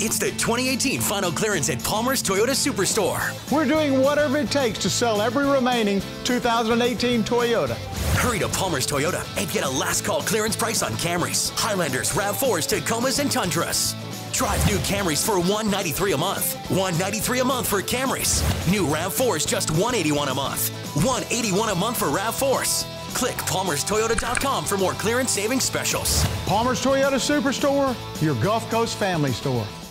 It's the 2018 final clearance at Palmer's Toyota Superstore. We're doing whatever it takes to sell every remaining 2018 Toyota. Hurry to Palmer's Toyota and get a last call clearance price on Camrys, Highlanders, RAV4s, Tacomas, and Tundras. Drive new Camrys for $193 a month. $193 a month for Camrys. New RAV4s just $181 a month. $181 a month for RAV4s. Click palmerstoyota.com for more clearance savings specials. Palmer's Toyota Superstore, your Gulf Coast family store.